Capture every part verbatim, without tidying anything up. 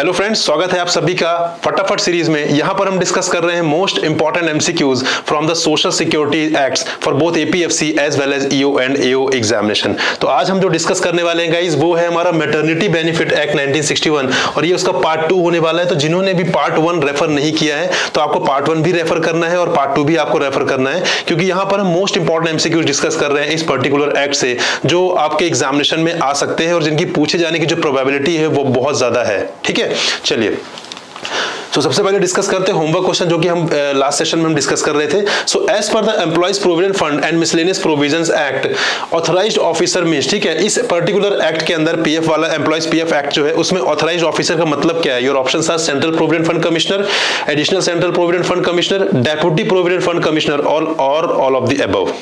Hello friends, स्वागत है आप सभी का फटाफट सीरीज में। यहां पर हम डिस्कस कर रहे हैं most important MCQs from the social security acts for both APFC as well as EO and AO examination. तो आज हम जो डिस्कस करने वाले हैं गाइस वो है हमारा maternity benefit act nineteen sixty one और ये उसका पार्ट टू होने वाला है। तो जिन्होंने भी पार्ट वन रेफर नहीं किया है तो आपको पार्ट वन भी रेफर करना है और पार्ट टू भी आपको रेफर करना है, क्योंकि यहाँ पर हम मोस्ट इंपॉर्टेंट एमसीक्यूज डिस्कस कर रहे हैं इस पर्टिकुलर एक्ट से, जो आपके एग्जामिनेशन में आ सकते हैं और जिनकी पूछे जाने की जो प्रोबेबिलिटी है वो बहुत ज्यादा है। ठीक है, चलिए तो so, सबसे पहले डिस्कस करते हैं होमवर्क क्वेश्चन जो कि हम लास्ट सेशन में हम डिस्कस कर रहे थे। So as per the employees provident fund and miscellaneous provisions act authorised officer means, ठीक है, इस पर्टिकुलर एक्ट के अंदर पीएफ वाला एम्प्लॉइज पीएफ एक्ट जो है उसमें ऑथराइज्ड ऑफिसर का मतलब क्या है? Your options are central provident fund commissioner, additional central provident fund commissioner, deputy provident fund commissioner और all of the above.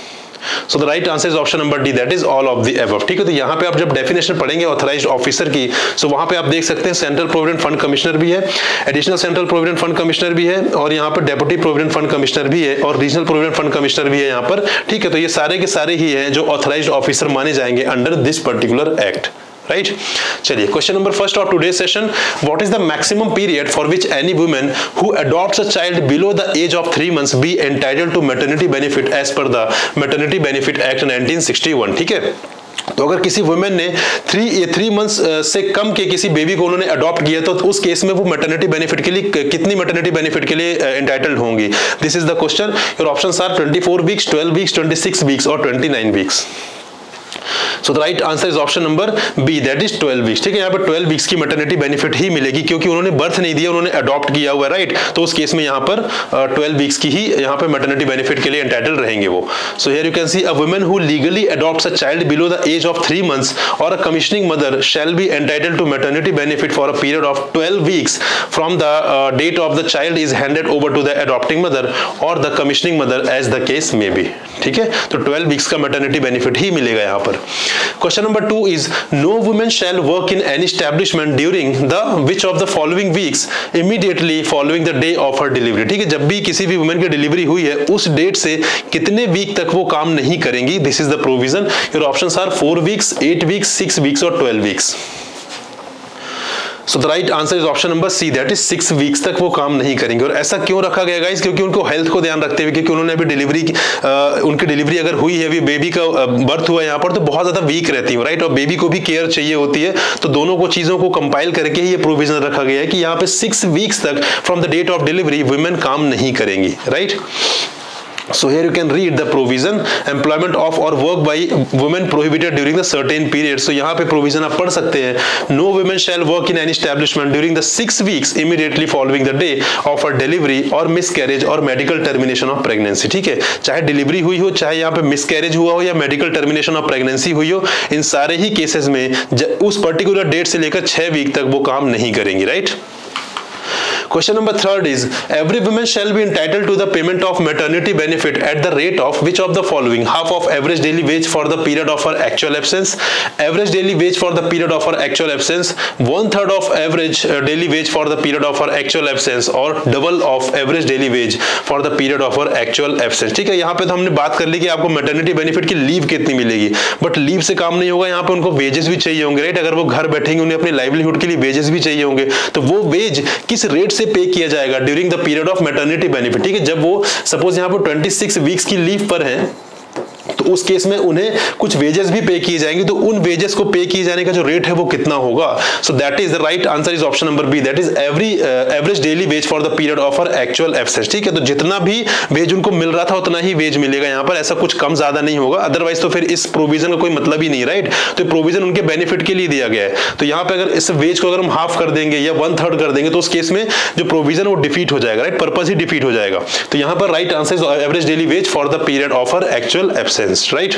So the right answer is option number D, that is all of the above। ठीक है, तो यहाँ पे आप जब definition पढ़ेंगे authorized officer की, so वहाँ पे आप देख सकते हैं central provident fund commissioner भी है, additional central provident fund commissioner भी है और यहाँ पे deputy provident fund commissioner भी है और regional provident fund commissioner भी है यहाँ पर। ठीक है, तो ये सारे के सारे ही हैं जो authorized officer माने जाएंगे under this particular act। Right, चलिए question number first of today session, what is the maximum period for which any woman who adopts a child below the age of three months be entitled to maternity benefit as per the maternity benefit act nineteen sixty one. ठीक है, तो अगर किसी women ने three three months से कम के किसी baby को उन्होंने अडॉप्ट किया तो उस केस में वो मैटरनिटी बेनिफिट के लिए कितनी मैटरनिटी बेनिफिट के लिए एंटाइटल्ड होंगी? This is the question. Your options are twenty four weeks, twelve weeks, twenty six weeks और twenty nine weeks. So the right answer is option number B, that is twelve weeks। ठीक है, यहाँ पर twelve weeks की maternity benefit ही मिलेगी क्योंकि उन्होंने बर्थ नहीं दिया, उन्होंने अडॉप्ट किया हुआ है। राइट, तो उस केस में यहाँ पर ट्वेल्व weeks की ही यहाँ पर मैटरनिटी बेनिफिट के लिए एंटाइटल्ड रहेंगे वो। So here you can see, a woman who legally adopts a child below the age of three months और a commissioning mother shall be entitled to maternity benefit for a period of twelve weeks from the date of the child is handed over to the adopting mother और the commissioning mother as the case may be. ठीक है, तो twelve weeks का maternity benefit ही मिलेगा यहाँ पर। Question number two is, no woman shall work in any establishment during the which of the following weeks immediately following the day of her delivery। ठीक है, जब भी किसी भी वुमेन की डिलीवरी हुई है उस डेट से कितने वीक तक वो काम नहीं करेंगी, this is the provision. Your options are four weeks, eight weeks, six weeks और twelve weeks. So the right answer is option number C, that is six weeks तक वो काम नहीं करेंगे। और ऐसा क्यों रखा गया गाइस? क्योंकि उनको हेल्थ को ध्यान रखते हुए, क्योंकि उन्होंने अभी डिलीवरी उनकी डिलीवरी अगर हुई है, अभी बेबी का बर्थ हुआ है यहाँ पर, तो बहुत ज़्यादा वीक रहती है। राइट, और बेबी को भी केयर चाहिए होती है, तो दोनों को चीज़ों को कंपाइल करके ही ये प्रोविजन रखा गया है कि यहाँ पे सिक्स वीक्स तक from the date of delivery women काम नहीं करेंगी। Right, so here you can read the provision, employment of or work by women prohibited during the certain period। so यहाँ पे provision आप पढ़ सकते हैं, no women shall work in any establishment during the six weeks immediately following the day of her delivery or miscarriage or medical termination of pregnancy। ठीक है, चाहे delivery हुई हो, चाहे यहाँ पे miscarriage हुआ हो या medical termination of pregnancy हुई हो, इन सारे ही केसेस में उस पर्टिकुलर डेट से लेकर छह वीक तक वो काम नहीं करेंगी। Right, question number third is, every women shall be entitled to the payment of maternity benefit at the rate of which of the following, half of average daily wage for the period of her actual absence, average daily wage for the period of her actual absence, one third of average daily wage for the period of her actual absence और double of average daily wage for the period of her actual absence. ठीक है, यहाँ पे तो हमने बात कर ली कि आपको मैटरनिटी बेनिफिट की लीव कितनी मिलेगी, बट लीव से काम नहीं होगा, यहाँ पे उनको वेजेस भी चाहिए होंगे। राइट, अगर वो घर बैठेंगे उन्हें अपने लाइवलीहुड के लिए वेजेस भी चाहिए होंगे, तो वो वेज किस रेट से पे किया जाएगा during the period of maternity benefit. ठीक है, जब वो सपोज यहाँ पर ट्वेंटी सिक्स वीक्स की लीव पर है तो उस केस में उन्हें कुछ वेजेस भी पे किए जाएंगे, तो उन वेजेस को पे किए जाने का जो रेट है वो कितना होगा? So that is the right answer is option number B, that is every average daily wage for the period of her actual absence. ठीक है, तो जितना भी वेज उनको मिल रहा था उतना ही वेज मिलेगा यहाँ पर, ऐसा कुछ कम ज्यादा नहीं होगा, अदरवाइज तो फिर इस प्रोविजन का कोई मतलब ही नहीं। राइट, तो प्रोविजन उनके बेनिफिट के लिए दिया गया है, तो यहाँ पे अगर इस वेज को अगर हम हाफ कर देंगे या वन थर्ड कर देंगे तो उस केस में जो प्रोविजन वो डिफीट हो जाएगा। राइट, पर्पज ही डिफीट हो जाएगा। तो यहाँ पर right answer is average daily wage for the period of her actual absence. Right?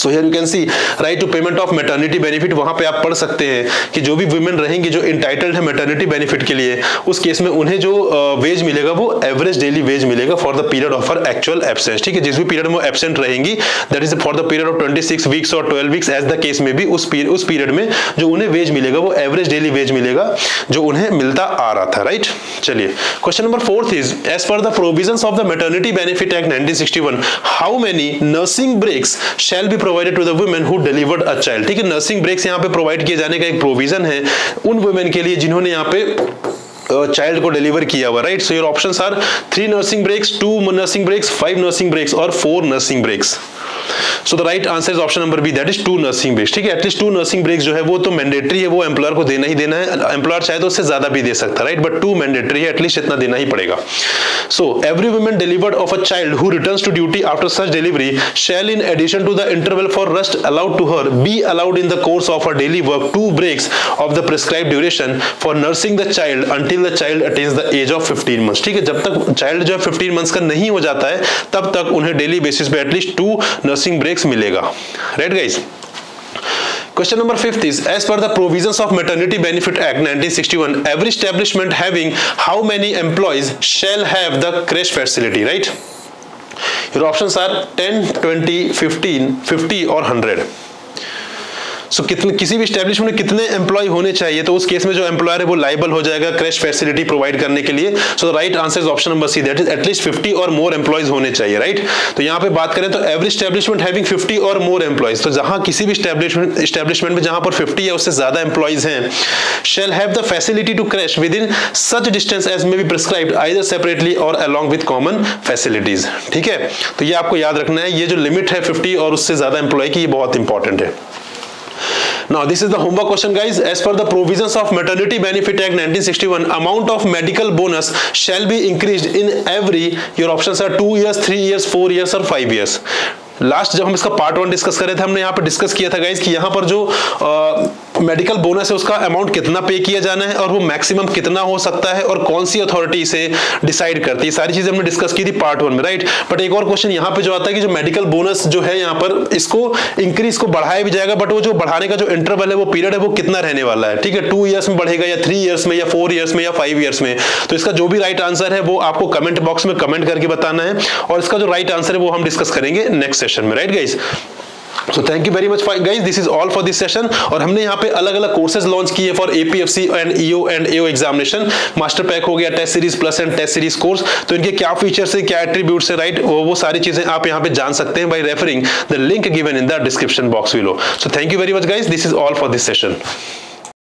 So here you can see right to payment of maternity benefit, वहां पे आप पढ़ सकते हैं कि जो भी वुमेन रहेंगे जो इंटाइटल्ड है मैटरनिटी बेनिफिट के लिए, उस केस में उन्हें जो वेज मिलेगा वो एवरेज डेली वेज मिलेगा for the period of her actual absence. ठीक है, जिस भी पीरियड में वो एब्सेंट रहेंगी, that is for the period of twenty six weeks और twelve weeks as the case में भी, उस पीरियड उस पीरियड में जो उन्हें वेज मिलेगा वो एवरेज डेली वेज मिलेगा जो उन्हें मिलता आ रहा था। राइट, चलिए question number fourth is, as per the provisions of the maternity benefit act nineteen sixty one, how many nursing breaks shall be provided to the women who delivered a child. ठीक है, nursing breaks यहाँ पे provide किए जाने का एक provision है उन वुमेन के लिए जिन्होंने यहाँ पे चाइल्ड को डिलीवर किया हुआ। Right, so your options are three nursing breaks, two nursing breaks, five nursing breaks और four nursing breaks. So the right answer is option number B, that is two nursing breaks. ठीक है, at least two nursing breaks जो है वो तो mandatory है, वो employer को देना ही देना है। एम्प्लॉयर चाहे तो उससे ज्यादा भी दे सकता है, राइट, बट टू मैंडेटरी है, एटलीस्ट इतना देना ही पड़ेगा। So every women delivered of a child who returns to duty after such delivery shall in addition to the interval for rest allowed to her be allowed in the course of her daily work two breaks of the prescribed duration for nursing the child until the child attains the age of fifteen months. ठीक है, जब तक child जो है fifteen months का नहीं हो जाता है तब तक उन्हें डेली बेसिस पे एटलीस्ट टू नर्सिंग ब्रेक्स मिलेगा। Right guys, Question number fifth is, as per the provisions of Maternity Benefit Act nineteen sixty-one, every establishment having how many employees shall have the creche facility, right? Your options are ten, twenty, fifteen, fifty or one hundred. So, कितने किसी भी establishment में कितने employ होने चाहिए, तो उस case में जो एम्प्लॉयर है वो लाइबल हो जाएगा क्रेश फैसिलिटी प्रोवाइड करने के लिए। So the right answer is option number C, that is at least fifty और मोर एम्प्लॉयज होने चाहिए। Right right? तो यहाँ पे बात करें तो एवरी स्टैब्लिशमेंट हैविंग फिफ्टी और मोर एम्प्लॉयज, तो जहाँ किसी भी स्टैब्लिशमेंट में जहाँ पर फिफ्टी या उससे ज्यादा एम्प्लॉयज हैं shall have the facility to creche within such distance as may be prescribed either separately और अलॉन्ग विद कॉमन फैसिलिटीज। ठीक है, तो ये आपको याद रखना है, ये जो लिमिट है फिफ्टी और उससे ज्यादा एम्प्लॉय की, ये बहुत इंपॉर्टेंट है। Now this is the homework question guys. As per the provisions of Maternity Benefit Act nineteen sixty-one, amount of medical bonus shall be increased in every, your options are two years, three years, four years or five years. Last जब हम इसका part one discuss कर रहे थे, हमने यहाँ पर discuss किया था गाइज कि यहाँ पर जो मेडिकल बोनस है उसका अमाउंट कितना पे किया जाना है और वो मैक्सिमम कितना हो सकता है और कौन सी अथॉरिटी इसे डिसाइड करती है, सारी चीजें हमने डिस्कस की थी पार्ट वन में। राइट, बट एक और क्वेश्चन यहाँ पे जो आता है कि जो मेडिकल बोनस जो है यहाँ पर इसको इंक्रीज को बढ़ाया भी जाएगा, बट वो जो बढ़ाने का जो इंटरवल है, वो पीरियड है, वो कितना रहने वाला है। ठीक है, टू ईयर्स में बढ़ेगा या थ्री ईयर्स में या फोर ईयर्स में या फाइव ईयर्स में। तो इसका जो भी राइट आंसर है वो आपको कमेंट बॉक्स में कमेंट करके बताना है और इसका जो राइट आंसर है वो हम डिस्कस करेंगे नेक्स्ट सेशन में। Right guys, so thank you very much guys, this is all for this session. और हमने यहाँ पे अलग अलग कोर्सेज लॉन्च किए for APFC and EO and AO examination. Master pack हो गया, test series plus and test series course, तो इनके क्या फीचर्स है, क्या एट्रीब्यूट्स है, राइट, वो, वो सारी चीजें आप यहाँ पे जान सकते हैं by referring the link given in the description box below. So thank you very much guys, this is all for this session.